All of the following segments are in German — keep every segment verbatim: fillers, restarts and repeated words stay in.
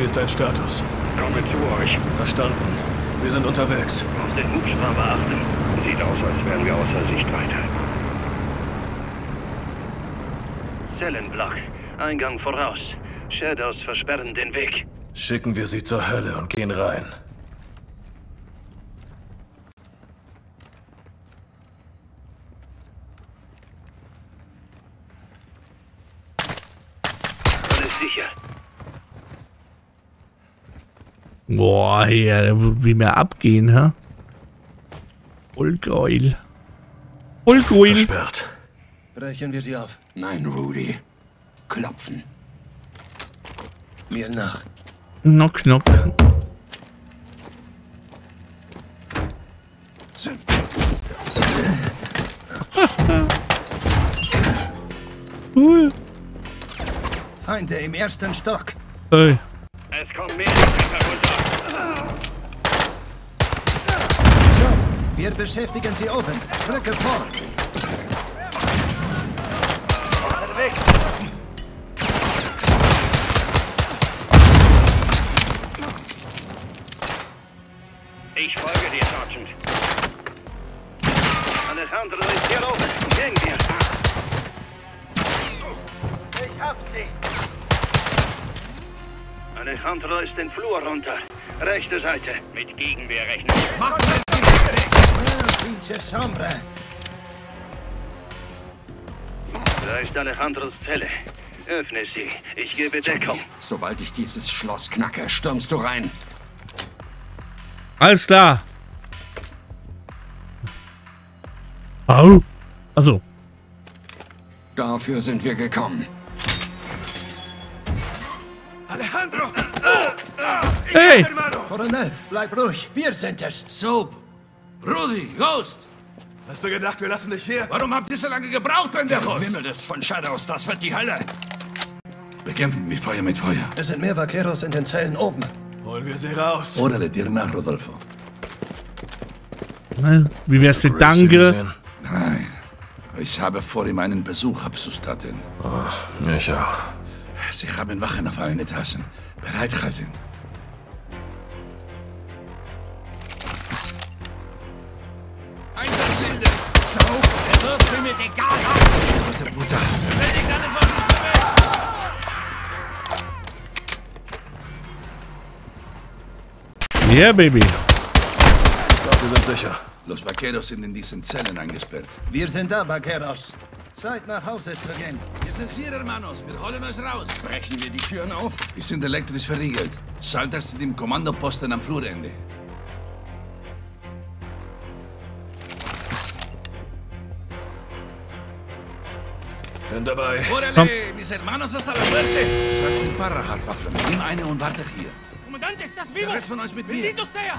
Wie ist dein Status? Komme zu euch. Verstanden. Wir sind unterwegs. Auf den Hubschrauber achten. Sieht aus, als wären wir außer Sichtweite. Zellenblach. Eingang voraus. Shadows versperren den Weg. Schicken wir sie zur Hölle und gehen rein. Boah, hier, wie mehr abgehen, hä? Voll geil. Voll geil. Versperrt. Brechen wir sie auf. Nein, Rudy. Klopfen. Mir nach. Knock, knock. Cool. Feinde im ersten Stock. Hey. Es kommt mehr. Wir beschäftigen sie oben. Drücke vor. Unterwegs. Ich folge dir, Sergeant. Alejandro ist hier oben. Gehen wir. Ich hab sie. Alejandro ist den Flur runter. Rechte Seite. Mit Gegenwehr rechnen. Da ist Alejandros Zelle. Öffne sie. Ich gebe Deckung. Sobald ich dieses Schloss knacke, stürmst du rein. Alles klar. Au. Also. Dafür sind wir gekommen. Alejandro! Hey! Coronel, bleib ruhig. Wir sind es. Soap. Rudy, Ghost! Hast du gedacht, wir lassen dich hier? Warum habt ihr so lange gebraucht, wenn der Ghost? Himmel ist von Shadows, das wird die Hölle! Bekämpfen wir Feuer mit Feuer. Es sind mehr Vaqueros in den Zellen oben. Holen wir sie raus. Órale, dir nach, Rodolfo. Wie wär's mit Danke? Nein, ich habe vor ihm einen Besuch, Absustatin. Oh, ich auch. Sie haben Wachen auf allen Etagen. Bereithalten. Yeah, baby. Ich glaube, wir sind sicher. Los Vaqueros sind in diesen Zellen eingesperrt. Wir sind da, Vaqueros. Zeit nach Hause zu gehen. Wir sind hier, hermanos. Wir holen euch raus. Brechen wir die Türen auf. Wir sind elektrisch verriegelt. Schalter sind im Kommandoposten am Flurende. Bin dabei. Komm. Mis hermanos hasta la muerte. Satz in Parahatwaffen. Nimm eine und warte hier. Comandante, estás vivo. Der Rest von euch mit mir. Bendito sea.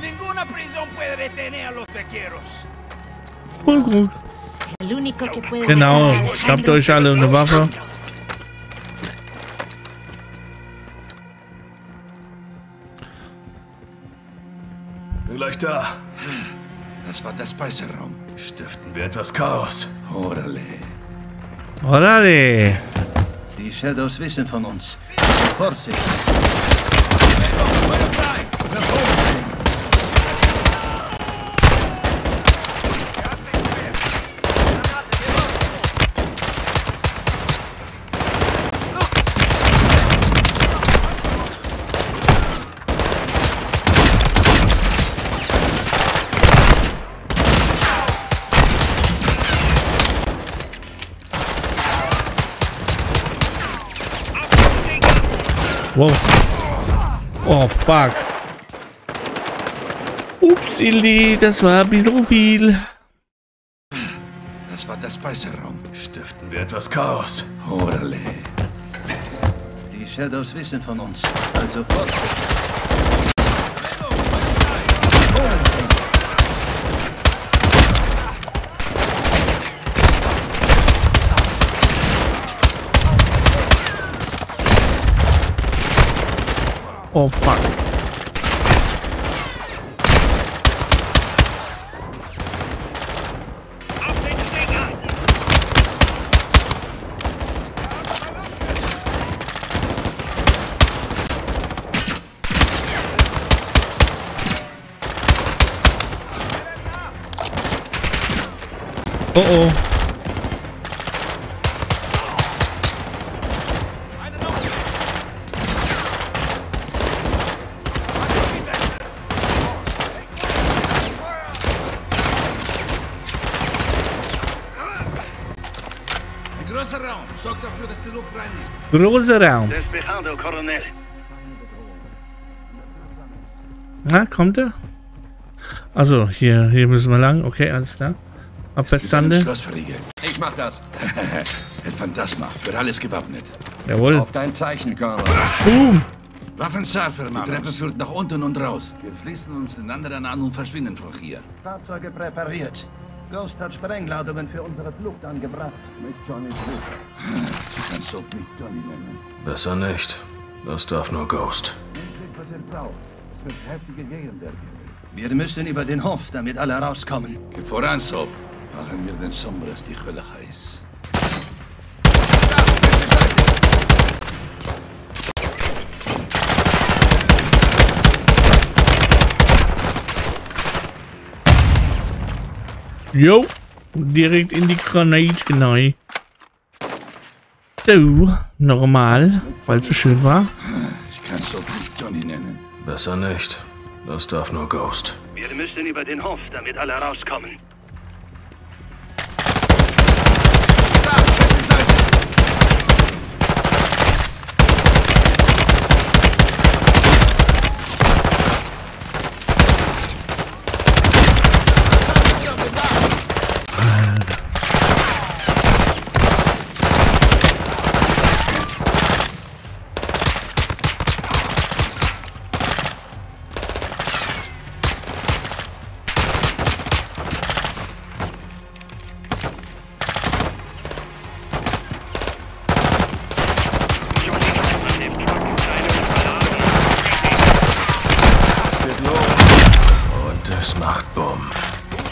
Ninguna prisión puede detener a los vaqueros. Voll gut. El único que puede. Genau. Schnappt euch alle eine Waffe. Bin gleich da. Das war der Speiseraum. Stiften wir etwas Chaos. Orale. Orale. Die Shadows wissen von uns. Vorsicht. Wow. Oh, fuck. Upsili, das war ein bisschen viel. Das war der Speiseraum. Stiften wir etwas Chaos. Orale. Die Shadows wissen von uns. Also fort. Oh fuck. Uh-oh. Grows around. Na, kommt er? Also, hier, hier müssen wir lang. Okay, alles klar. Abwärtsstande. Ich mach das. El Phantasma, für alles gewappnet. Jawohl. Auf dein Zeichen, Colonel. Boom. Waffen scharf, Hermann. Die Treppe führt nach unten und raus. Wir schließen uns den anderen an und verschwinden von hier. Fahrzeuge präpariert. Ghost hat Sprengladungen für unsere Flucht angebracht. Mit Johnny's Hilfe. Du kannst Soap nicht Johnny nennen. Besser nicht. Das darf nur Ghost. Was er braucht. Es wird heftige Gegenwehr. Wir müssen über den Hof, damit alle rauskommen. Geh voran, Soap. Machen wir den Sombras die Hölle heiß. Jo, direkt in die Granate hinein. So, normal, weil es so schön war. Ich kann es doch nicht Johnny nennen. Besser nicht. Das darf nur Ghost. Wir müssen über den Hof, damit alle rauskommen.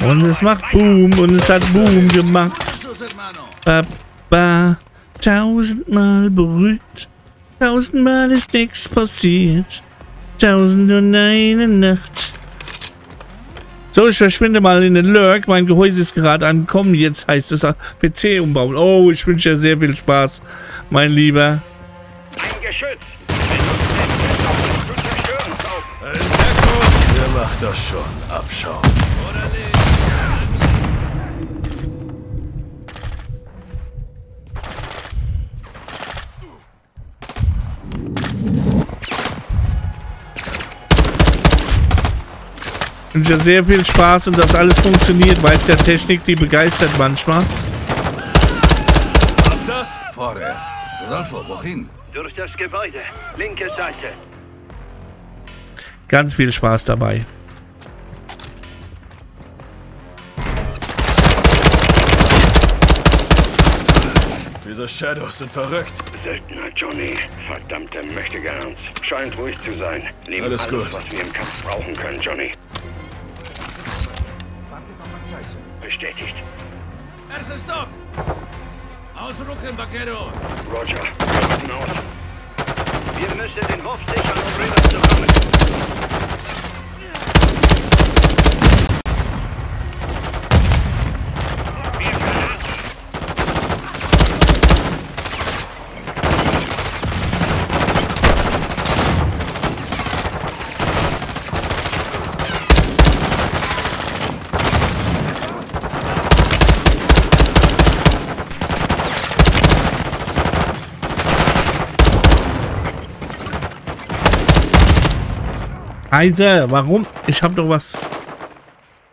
Und es macht Boom und es hat Boom gemacht. Papa, tausendmal berührt, tausendmal ist nichts passiert, tausend und eine Nacht. So, ich verschwinde mal in den Lurk, mein Gehäuse ist gerade angekommen, jetzt heißt es P C umbauen. Oh, ich wünsche dir sehr viel Spaß, mein Lieber. Ein Geschütz. Der macht das schon, abschauen. Oder nicht? Ich wünsche sehr viel Spaß und dass alles funktioniert, weiß der Technik, die begeistert manchmal. Was ist das? Vorerst. Rodolfo, wohin? Durch das Gebäude, linke Seite. Ganz viel Spaß dabei. Diese Shadows sind verrückt. Söldner Johnny, verdammte mächtige Ernst. Scheint ruhig zu sein. Nehmen alles, alles gut, was wir im Kampf brauchen können, Johnny. Bestätigt. Erster Stopp! Ausrücken, Vaquero! Roger, wir aus. Wir müssen den Hof sichern, um rüber zu kommen. Wir Heiser, warum? Ich hab doch was.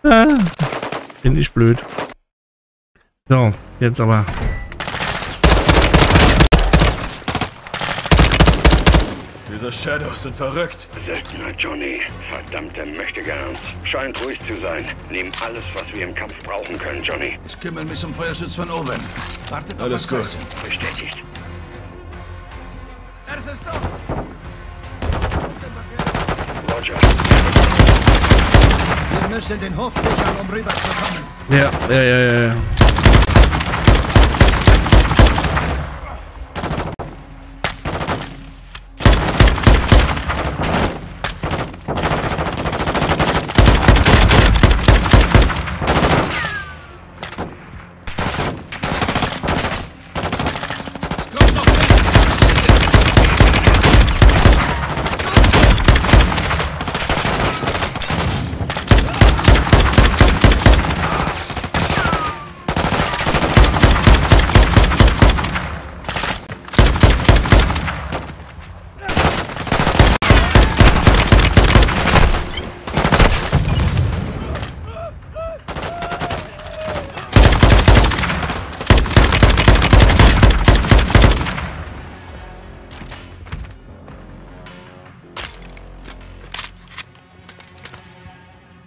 Ah, bin ich blöd. So, jetzt aber. Diese Shadows sind verrückt. Söldner Johnny, verdammte mächtige Ernst. Scheint ruhig zu sein. Nehmen alles, was wir im Kampf brauchen können, Johnny. Ich kümmere mich um Feuerschutz von oben. Wartet auf alles gut. Bestätigt. Erstes Stopp. Wir müssen den Hof sichern, um rüberzukommen. Ja, ja, ja, ja.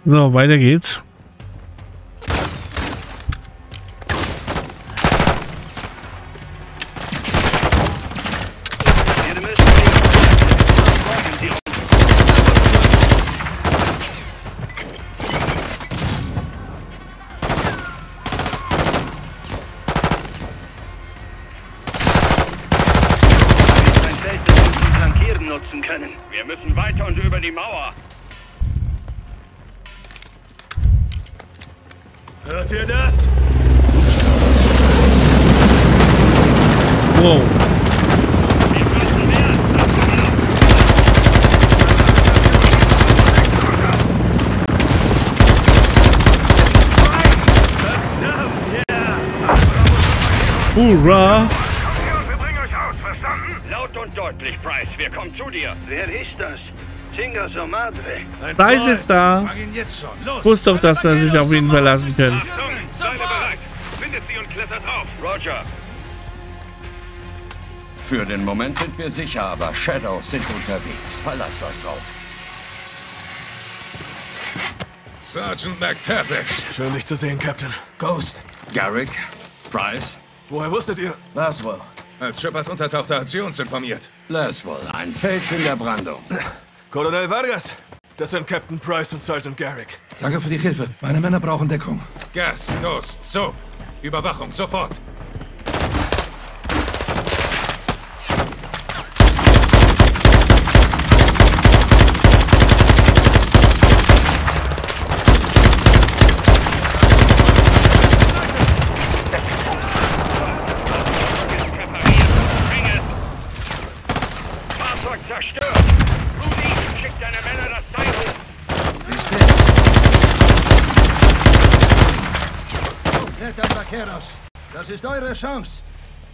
So, weiter geht's. Hurra! Wir bringen euch raus, verstanden? Laut und deutlich, Price. Wir kommen zu dir. Wer ist das? Tinga so madre. Price ist da. Ich wusste doch, dass wir sich auf ihn verlassen können. Seid bereit. Findet sie und klettert auf. Roger. Für den Moment sind wir sicher, aber Shadows sind unterwegs. Verlasst euch drauf. Sergeant McTavish. Schön, dich zu sehen, Captain. Ghost. Garrick. Price. Woher wusstet ihr? Laswell. Als Shepard untertauchte, hat sie uns informiert. Laswell, ein Fels in der Brandung. Colonel Vargas, das sind Captain Price und Sergeant Garrick. Danke für die Hilfe. Meine Männer brauchen Deckung. Gaz, Ghost, Soap. Überwachung, sofort. Das ist eure Chance.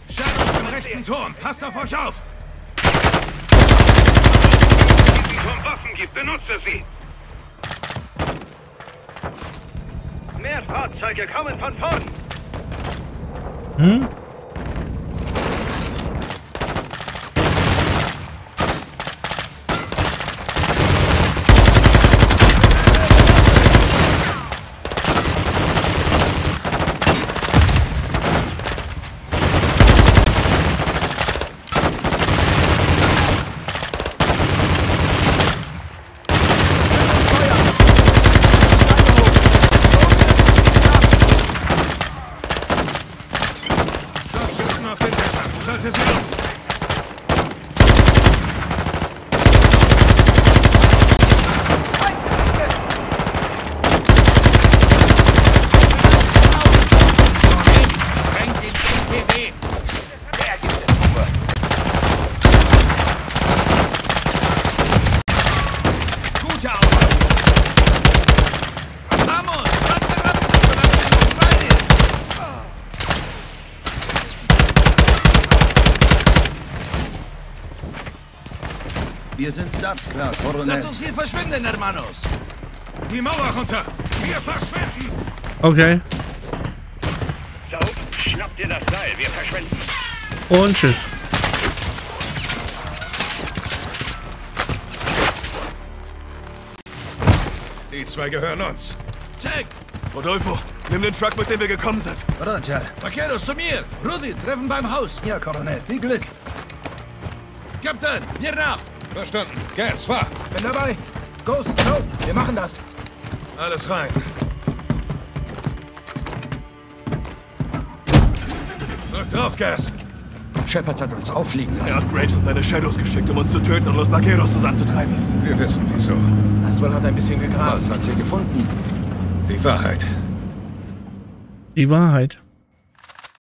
Shadows im rechten Turm. Passt auf euch auf. Wenn es Turm Waffen gibt, benutzt er sie. Mehr Fahrzeuge kommen von vorn. Hm? Wir sind staatsklar, Coronel. Lasst uns hier verschwinden, Hermanos. Die Mauer runter. Wir verschwinden. Okay. So, schnappt ihr das Seil. Wir verschwinden. Und tschüss. Die zwei gehören uns. Check. Rodolfo, nimm den Truck, mit dem wir gekommen sind. Roger. Vaqueros, zu mir. Rudi, treffen beim Haus. Ja, Coronel. Viel Glück. Captain, hier nach. Verstanden. Gas, fahr! Bin dabei! Ghost, go! Wir machen das! Alles rein! Drück drauf, Gas! Shepard hat uns auffliegen lassen. Er hat Graves und seine Shadows geschickt, um uns zu töten und Los Vaqueros zusammenzutreiben. Wir wissen, wieso. Laswell hat ein bisschen gegraben. Was hat sie gefunden? Die Wahrheit. Die Wahrheit.